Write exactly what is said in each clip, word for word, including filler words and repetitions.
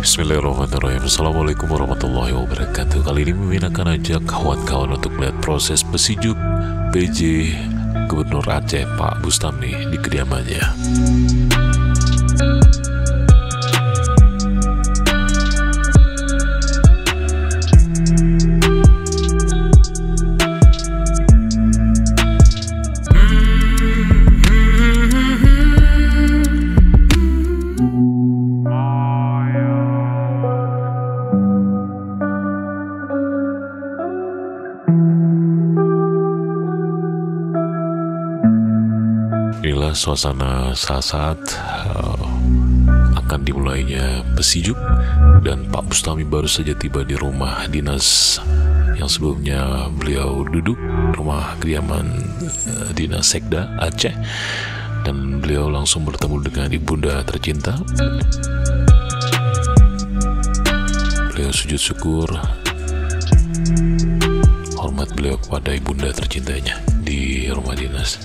Bismillahirrahmanirrahim. Assalamualaikum warahmatullahi wabarakatuh. Kali ini Mimin akan ajak kawan-kawan untuk melihat proses pesijuk P J Gubernur Aceh Pak Bustami di kediamannya. Inilah suasana saat-saat uh, akan dimulainya pesijuk, dan Pak Bustami baru saja tiba di rumah dinas yang sebelumnya beliau duduk, rumah kediaman uh, dinas Sekda Aceh, dan beliau langsung bertemu dengan ibunda tercinta. Beliau sujud syukur, hormat beliau kepada ibunda tercintanya di rumah dinas.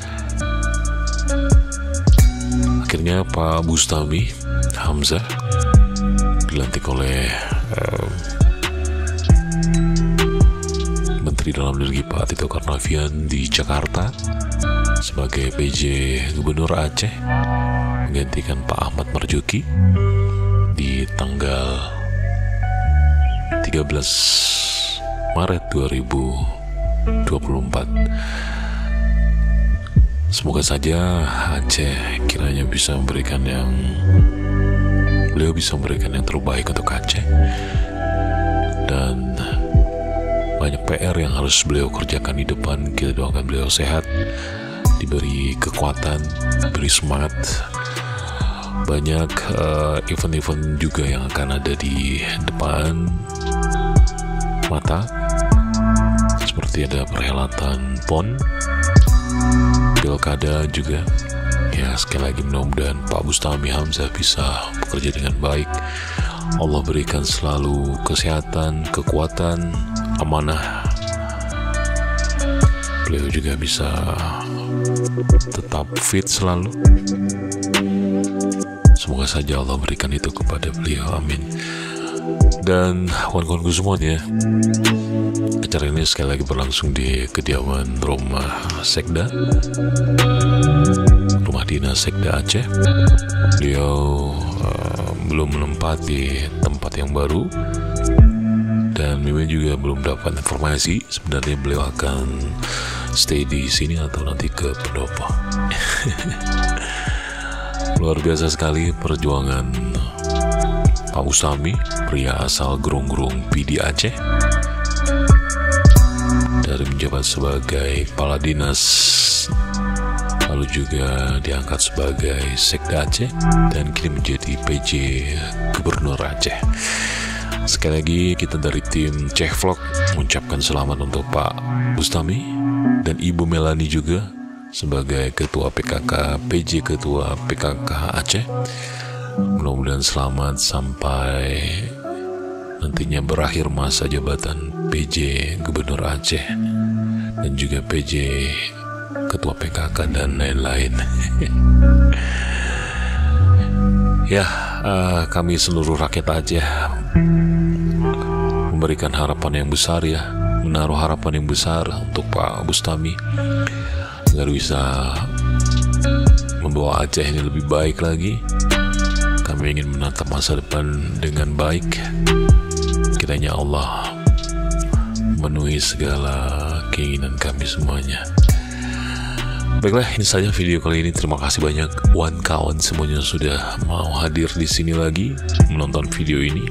Akhirnya Pak Bustami Hamzah dilantik oleh um, Menteri Dalam Negeri Pak Tito Karnavian di Jakarta sebagai P J Gubernur Aceh, menggantikan Pak Ahmad Marjuki di tanggal tiga belas Maret dua ribu dua puluh empat. Semoga saja Aceh kiranya bisa memberikan yang beliau bisa memberikan yang terbaik untuk Aceh, dan banyak P R yang harus beliau kerjakan di depan. Kita doakan beliau sehat, diberi kekuatan, diberi semangat. Banyak event-event uh, juga yang akan ada di depan mata, seperti ada perhelatan P O N, Pilkada juga. Ya, sekali lagi mudah-mudahan Pak Bustami Hamzah bisa bekerja dengan baik. Allah berikan selalu kesehatan, kekuatan, amanah. Beliau juga bisa tetap fit selalu. Semoga saja Allah berikan itu kepada beliau, amin. Dan kawan-kawanku semuanya, acara ini sekali lagi berlangsung di kediaman rumah Sekda, rumah dinas Sekda Aceh. Beliau uh, belum menempati tempat yang baru, dan Mimin juga belum dapat informasi sebenarnya beliau akan stay di sini atau nanti ke pendopo. Luar biasa sekali perjuangan Pak Bustami, pria asal Grong-Grong, Pidie Aceh, dari menjabat sebagai kepala dinas, lalu juga diangkat sebagai Sekda Aceh, dan kini menjadi P J Gubernur Aceh. Sekali lagi kita dari tim Cek Vlog mengucapkan selamat untuk Pak Bustami dan Ibu Melani juga sebagai Ketua P K K, P J Ketua P K K Aceh. Mudah-mudahan selamat sampai nantinya berakhir masa jabatan P J Gubernur Aceh dan juga P J Ketua P K K dan lain-lain. Ya, uh, kami seluruh rakyat Aceh memberikan harapan yang besar, ya, menaruh harapan yang besar untuk Pak Bustami agar bisa membawa Aceh ini lebih baik lagi. Kami ingin menatap masa depan dengan baik. Kiranya Allah memenuhi segala keinginan kami semuanya. Baiklah, ini saja video kali ini. Terima kasih banyak Wan kawan semuanya sudah mau hadir di sini lagi menonton video ini.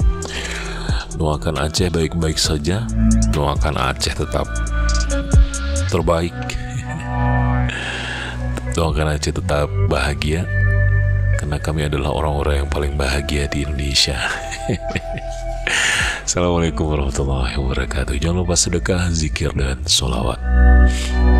Doakan Aceh baik-baik saja. Doakan Aceh tetap terbaik. Doakan Aceh tetap bahagia, karena kami adalah orang-orang yang paling bahagia di Indonesia. Assalamualaikum warahmatullahi wabarakatuh. Jangan lupa sedekah, zikir, dan sholawat.